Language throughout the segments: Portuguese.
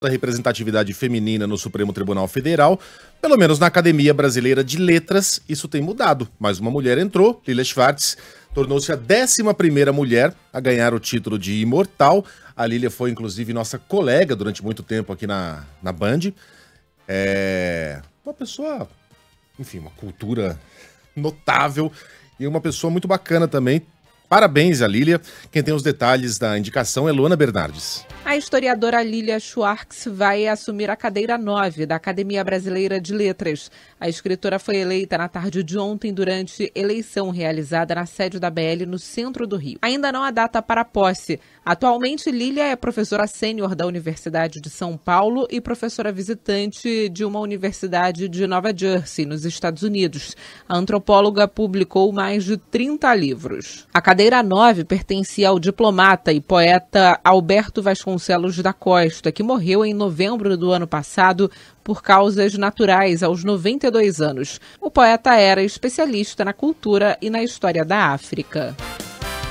da representatividade feminina no Supremo Tribunal Federal, pelo menos na Academia Brasileira de Letras, isso tem mudado. Mas uma mulher entrou, Lilia Schwarcz, tornou-se a 11ª mulher a ganhar o título de imortal. A Lilia foi, inclusive, nossa colega durante muito tempo aqui na Band. É uma pessoa, enfim, uma cultura notável e uma pessoa muito bacana também. Parabéns à Lilia. Quem tem os detalhes da indicação é Luana Bernardes. A historiadora Lilia Schwarcz vai assumir a cadeira 9 da Academia Brasileira de Letras. A escritora foi eleita na tarde de ontem durante eleição realizada na sede da BL no centro do Rio. Ainda não há data para a posse. Atualmente, Lilia é professora sênior da Universidade de São Paulo e professora visitante de uma universidade de Nova Jersey, nos Estados Unidos. A antropóloga publicou mais de 30 livros. A cadeira 9 pertencia ao diplomata e poeta Alberto Vasconcelos da Costa, que morreu em novembro do ano passado por causas naturais aos 92 anos. O poeta era especialista na cultura e na história da África.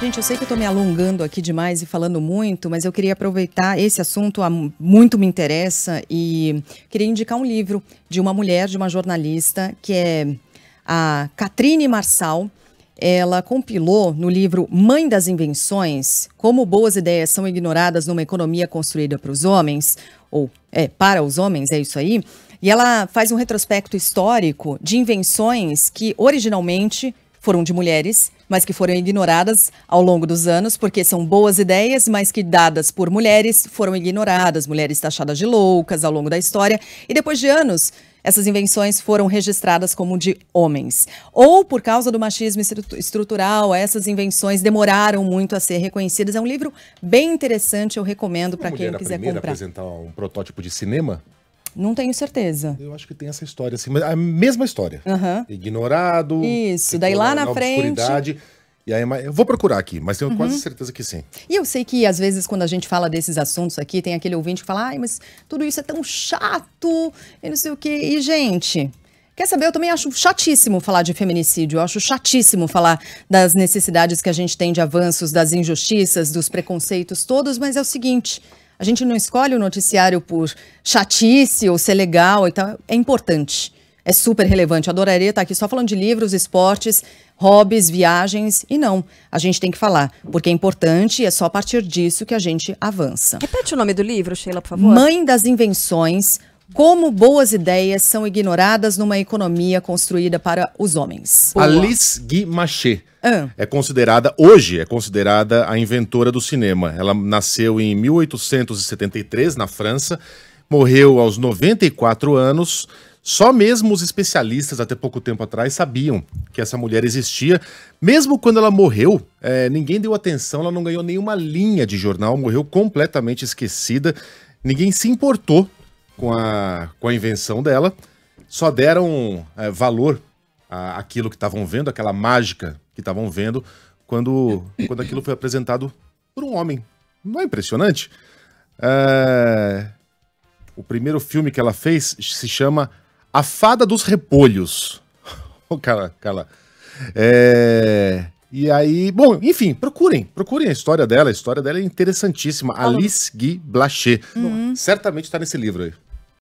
Gente, eu sei que eu tô me alongando aqui demais e falando muito, mas eu queria aproveitar esse assunto, muito me interessa, e queria indicar um livro de uma mulher, de uma jornalista, que é a Katrine Marçal. Ela compilou no livro Mãe das Invenções, como boas ideias são ignoradas numa economia construída para os homens, ou para os homens, é isso aí. E ela faz um retrospecto histórico de invenções que originalmente foram de mulheres, mas que foram ignoradas ao longo dos anos, porque são boas ideias, mas que dadas por mulheres foram ignoradas, mulheres taxadas de loucas ao longo da história, e depois de anos, essas invenções foram registradas como de homens. Ou, por causa do machismo estrutural, essas invenções demoraram muito a ser reconhecidas. É um livro bem interessante, eu recomendo para quem quiser comprar. A apresentar um protótipo de cinema? Não tenho certeza. Eu acho que tem essa história, assim, mas a mesma história. Uhum. Ignorado. Isso, daí lá na frente... E aí, eu vou procurar aqui, mas tenho quase certeza que sim. E eu sei que, às vezes, quando a gente fala desses assuntos aqui, tem aquele ouvinte que fala, ai, mas tudo isso é tão chato, e não sei o quê. E, gente, quer saber? Eu também acho chatíssimo falar de feminicídio. Eu acho chatíssimo falar das necessidades que a gente tem de avanços, das injustiças, dos preconceitos todos, mas é o seguinte... A gente não escolhe o noticiário por chatice ou ser legal e tal. É importante, é super relevante. Eu adoraria estar aqui só falando de livros, esportes, hobbies, viagens. E não, a gente tem que falar, porque é importante e é só a partir disso que a gente avança. Repete o nome do livro, Sheila, por favor. Mãe das Invenções, como boas ideias são ignoradas numa economia construída para os homens. Alice Guy-Blaché. Hoje é considerada a inventora do cinema. Ela nasceu em 1873, na França, morreu aos 94 anos. Só mesmo os especialistas, até pouco tempo atrás, sabiam que essa mulher existia. Mesmo quando ela morreu, ninguém deu atenção, ela não ganhou nenhuma linha de jornal, morreu completamente esquecida. Ninguém se importou com a invenção dela, só deram valor àquilo que estavam vendo, aquela mágica que estavam vendo, quando aquilo foi apresentado por um homem. Não é impressionante? O primeiro filme que ela fez se chama A Fada dos Repolhos. Cala. E aí, bom, enfim, procurem a história dela. A história dela é interessantíssima. Alice Guy-Blaché. Certamente está nesse livro aí.